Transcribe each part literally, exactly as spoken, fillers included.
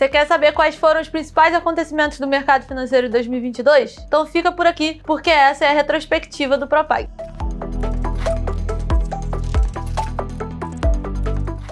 Você quer saber quais foram os principais acontecimentos do mercado financeiro em dois mil e vinte e dois? Então fica por aqui, porque essa é a retrospectiva do Propague.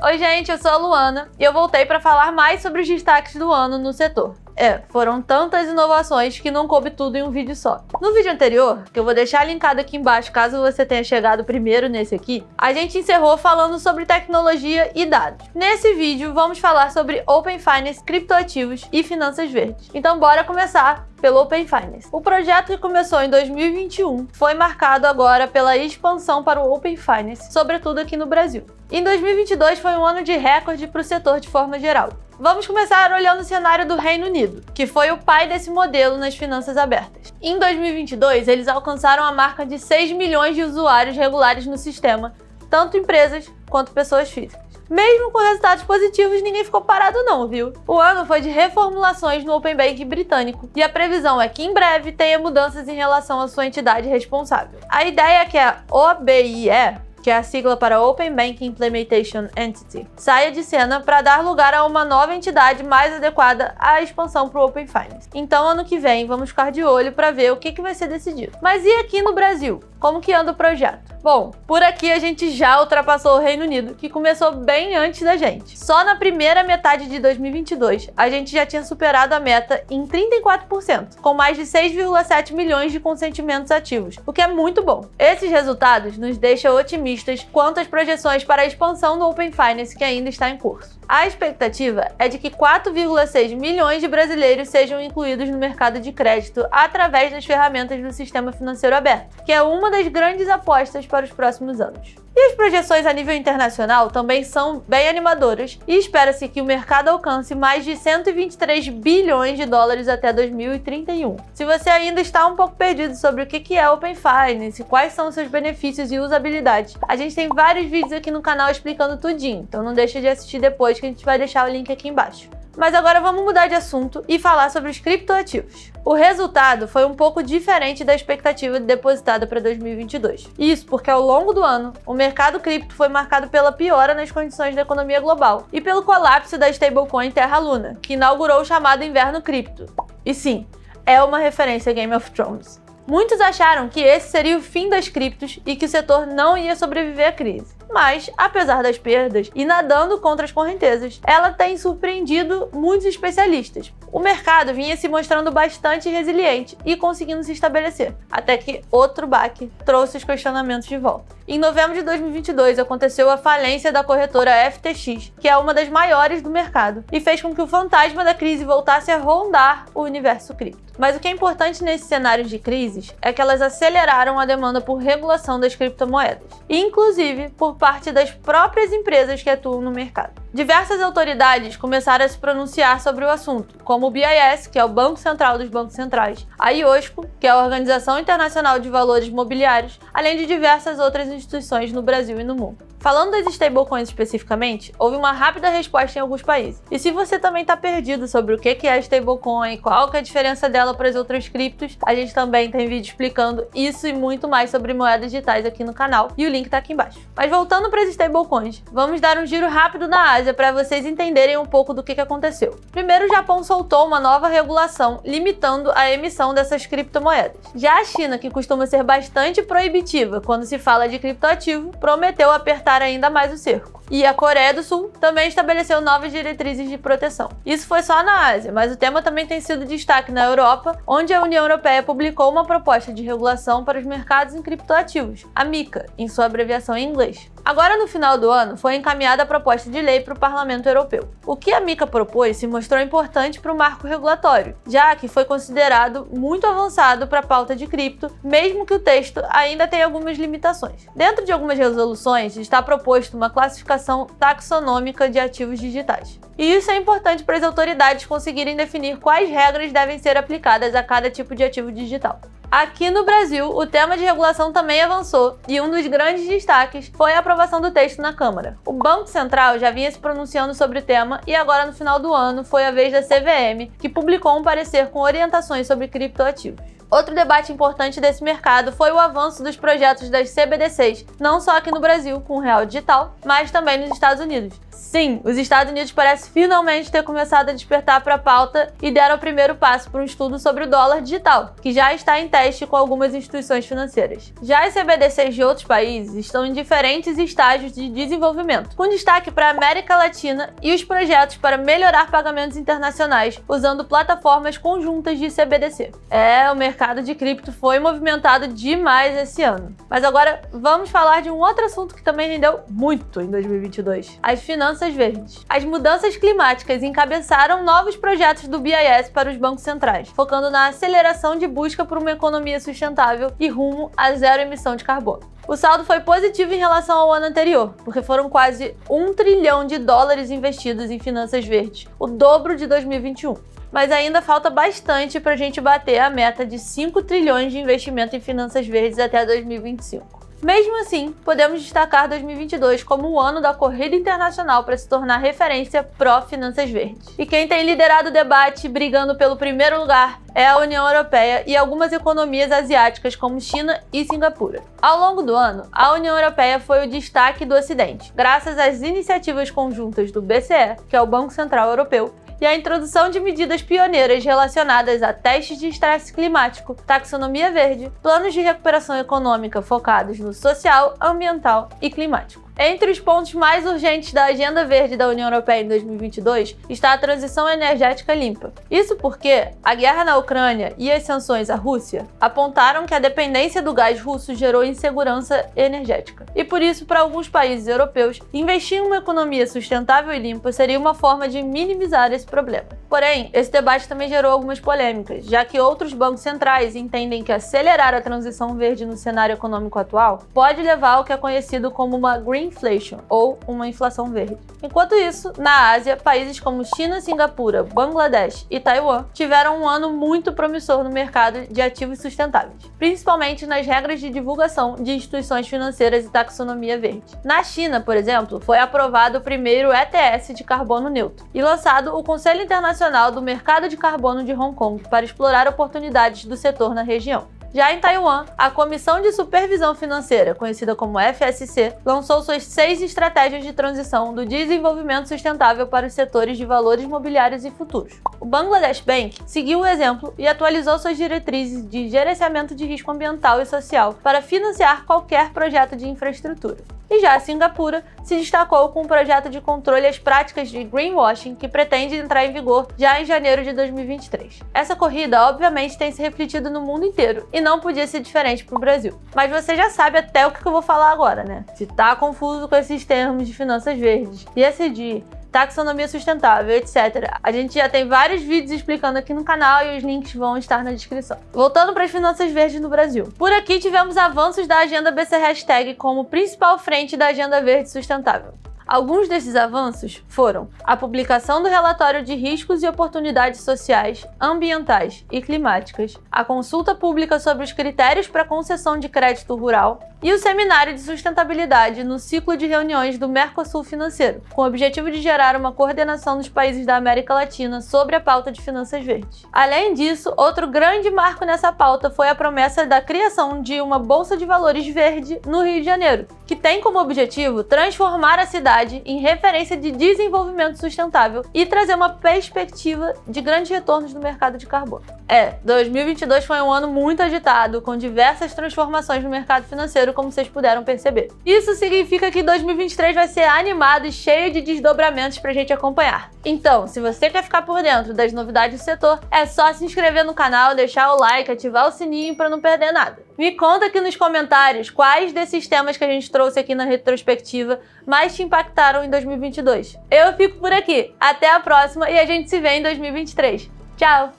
Oi gente, eu sou a Luana e eu voltei para falar mais sobre os destaques do ano no setor. É, foram tantas inovações que não coube tudo em um vídeo só. No vídeo anterior, que eu vou deixar linkado aqui embaixo caso você tenha chegado primeiro nesse aqui, a gente encerrou falando sobre tecnologia e dados. Nesse vídeo, vamos falar sobre Open Finance, criptoativos e finanças verdes. Então bora começar pelo Open Finance. O projeto que começou em dois mil e vinte e um foi marcado agora pela expansão para o Open Finance, sobretudo aqui no Brasil. Em dois mil e vinte e dois foi um ano de recorde para o setor de forma geral. Vamos começar olhando o cenário do Reino Unido, que foi o pai desse modelo nas finanças abertas. Em dois mil e vinte e dois, eles alcançaram a marca de seis milhões de usuários regulares no sistema, tanto empresas quanto pessoas físicas. Mesmo com resultados positivos, ninguém ficou parado não, viu? O ano foi de reformulações no Open Bank britânico, e a previsão é que em breve tenha mudanças em relação à sua entidade responsável. A ideia é que a O B I E, que é a sigla para Open Bank Implementation Entity, saia de cena para dar lugar a uma nova entidade mais adequada à expansão para o Open Finance. Então, ano que vem, vamos ficar de olho para ver o que, que vai ser decidido. Mas e aqui no Brasil? Como que anda o projeto? Bom, por aqui a gente já ultrapassou o Reino Unido, que começou bem antes da gente. Só na primeira metade de dois mil e vinte e dois, a gente já tinha superado a meta em trinta e quatro por cento, com mais de seis vírgula sete milhões de consentimentos ativos, o que é muito bom. Esses resultados nos deixam otimistas quanto às projeções para a expansão do Open Finance que ainda está em curso. A expectativa é de que quatro vírgula seis milhões de brasileiros sejam incluídos no mercado de crédito através das ferramentas do sistema financeiro aberto, que é uma das grandes apostas para os próximos anos. E as projeções a nível internacional também são bem animadoras e espera-se que o mercado alcance mais de cento e vinte e três bilhões de dólares até dois mil e trinta e um. Se você ainda está um pouco perdido sobre o que é Open Finance, quais são seus benefícios e usabilidade, a gente tem vários vídeos aqui no canal explicando tudinho, então não deixa de assistir depois, que a gente vai deixar o link aqui embaixo. Mas agora vamos mudar de assunto e falar sobre os criptoativos. O resultado foi um pouco diferente da expectativa depositada para dois mil e vinte e dois. Isso porque ao longo do ano, o mercado cripto foi marcado pela piora nas condições da economia global e pelo colapso da stablecoin Terra Luna, que inaugurou o chamado inverno cripto. E sim, é uma referência a Game of Thrones. Muitos acharam que esse seria o fim das criptos e que o setor não ia sobreviver à crise. Mas, apesar das perdas e nadando contra as correntezas, ela tem surpreendido muitos especialistas. O mercado vinha se mostrando bastante resiliente e conseguindo se estabelecer, até que outro baque trouxe os questionamentos de volta. Em novembro de dois mil e vinte e dois, aconteceu a falência da corretora F T X, que é uma das maiores do mercado, e fez com que o fantasma da crise voltasse a rondar o universo cripto. Mas o que é importante nesses cenários de crises é que elas aceleraram a demanda por regulação das criptomoedas, inclusive por parte das próprias empresas que atuam no mercado. Diversas autoridades começaram a se pronunciar sobre o assunto, como o B I S, que é o Banco Central dos Bancos Centrais, a I O S C O, que é a Organização Internacional de Valores Mobiliários, além de diversas outras instituições no Brasil e no mundo. Falando das stablecoins especificamente, houve uma rápida resposta em alguns países. E se você também está perdido sobre o que é stablecoin e qual que é a diferença dela para as outras criptos, a gente também tem vídeo explicando isso e muito mais sobre moedas digitais aqui no canal, e o link está aqui embaixo. Mas voltando para as stablecoins, vamos dar um giro rápido na Ásia para vocês entenderem um pouco do que aconteceu. Primeiro, o Japão soltou uma nova regulação limitando a emissão dessas criptomoedas. Já a China, que costuma ser bastante proibitiva quando se fala de criptoativo, prometeu apertar ainda mais o cerco. E a Coreia do Sul também estabeleceu novas diretrizes de proteção. Isso foi só na Ásia, mas o tema também tem sido destaque na Europa, onde a União Europeia publicou uma proposta de regulação para os mercados em criptoativos, a MiCA, em sua abreviação em inglês. Agora no final do ano, foi encaminhada a proposta de lei para o Parlamento Europeu. O que a MiCA propôs se mostrou importante para o marco regulatório, já que foi considerado muito avançado para a pauta de cripto, mesmo que o texto ainda tenha algumas limitações. Dentro de algumas resoluções, está Está proposto uma classificação taxonômica de ativos digitais. E isso é importante para as autoridades conseguirem definir quais regras devem ser aplicadas a cada tipo de ativo digital. Aqui no Brasil, o tema de regulação também avançou e um dos grandes destaques foi a aprovação do texto na Câmara. O Banco Central já vinha se pronunciando sobre o tema e agora no final do ano foi a vez da C V M, que publicou um parecer com orientações sobre criptoativos. Outro debate importante desse mercado foi o avanço dos projetos das C B D Cs, não só aqui no Brasil, com o Real Digital, mas também nos Estados Unidos. Sim, os Estados Unidos parecem finalmente ter começado a despertar para a pauta e deram o primeiro passo para um estudo sobre o dólar digital, que já está em teste com algumas instituições financeiras. Já as C B D Cs de outros países estão em diferentes estágios de desenvolvimento, com destaque para a América Latina e os projetos para melhorar pagamentos internacionais usando plataformas conjuntas de C B D C. É, o mercado de cripto foi movimentado demais esse ano. Mas agora vamos falar de um outro assunto que também rendeu muito em dois mil e vinte e dois, as finanças verdes. As mudanças climáticas encabeçaram novos projetos do B I S para os bancos centrais, focando na aceleração de busca por uma economia sustentável e rumo a zero emissão de carbono. O saldo foi positivo em relação ao ano anterior, porque foram quase um trilhão de dólares investidos em finanças verdes, o dobro de dois mil e vinte e um. Mas ainda falta bastante para a gente bater a meta de cinco trilhões de investimento em finanças verdes até dois mil e vinte e cinco. Mesmo assim, podemos destacar dois mil e vinte e dois como o ano da corrida internacional para se tornar referência pró-finanças verdes. E quem tem liderado o debate brigando pelo primeiro lugar é a União Europeia e algumas economias asiáticas como China e Singapura. Ao longo do ano, a União Europeia foi o destaque do Ocidente, graças às iniciativas conjuntas do B C E, que é o Banco Central Europeu, e a introdução de medidas pioneiras relacionadas a testes de estresse climático, taxonomia verde, planos de recuperação econômica focados no social, ambiental e climático. Entre os pontos mais urgentes da Agenda Verde da União Europeia em dois mil e vinte e dois está a transição energética limpa. Isso porque a guerra na Ucrânia e as sanções à Rússia apontaram que a dependência do gás russo gerou insegurança energética. E por isso, para alguns países europeus, investir em uma economia sustentável e limpa seria uma forma de minimizar esse problema. Porém, esse debate também gerou algumas polêmicas, já que outros bancos centrais entendem que acelerar a transição verde no cenário econômico atual pode levar ao que é conhecido como uma green inflation, ou uma inflação verde. Enquanto isso, na Ásia, países como China, Singapura, Bangladesh e Taiwan tiveram um ano muito promissor no mercado de ativos sustentáveis, principalmente nas regras de divulgação de instituições financeiras e taxonomia verde. Na China, por exemplo, foi aprovado o primeiro E T S de carbono neutro e lançado o Conselho Internacional do Mercado de Carbono de Hong Kong para explorar oportunidades do setor na região. Já em Taiwan, a Comissão de Supervisão Financeira, conhecida como F S C, lançou suas seis estratégias de transição do desenvolvimento sustentável para os setores de valores imobiliários e futuros. O Bangladesh Bank seguiu o exemplo e atualizou suas diretrizes de gerenciamento de risco ambiental e social para financiar qualquer projeto de infraestrutura. E já a Singapura se destacou com um projeto de controle às práticas de greenwashing que pretende entrar em vigor já em janeiro de dois mil e vinte e três. Essa corrida, obviamente, tem se refletido no mundo inteiro e não podia ser diferente para o Brasil. Mas você já sabe até o que eu vou falar agora, né? Se tá confuso com esses termos de finanças verdes, E S G, taxonomia sustentável, etcétera. A gente já tem vários vídeos explicando aqui no canal e os links vão estar na descrição. Voltando para as finanças verdes no Brasil. Por aqui tivemos avanços da agenda B C hashtag como principal frente da agenda verde sustentável. Alguns desses avanços foram a publicação do relatório de riscos e oportunidades sociais, ambientais e climáticas, a consulta pública sobre os critérios para concessão de crédito rural e o seminário de sustentabilidade no ciclo de reuniões do Mercosul Financeiro, com o objetivo de gerar uma coordenação dos países da América Latina sobre a pauta de finanças verdes. Além disso, outro grande marco nessa pauta foi a promessa da criação de uma Bolsa de Valores Verde no Rio de Janeiro, que tem como objetivo transformar a cidade em referência de desenvolvimento sustentável e trazer uma perspectiva de grandes retornos no mercado de carbono. É, dois mil e vinte e dois foi um ano muito agitado, com diversas transformações no mercado financeiro, como vocês puderam perceber. Isso significa que dois mil e vinte e três vai ser animado e cheio de desdobramentos pra gente acompanhar. Então, se você quer ficar por dentro das novidades do setor, é só se inscrever no canal, deixar o like, ativar o sininho pra não perder nada. Me conta aqui nos comentários quais desses temas que a gente trouxe aqui na retrospectiva mais te impactaram em dois mil e vinte e dois. Eu fico por aqui. Até a próxima e a gente se vê em dois mil e vinte e três. Tchau!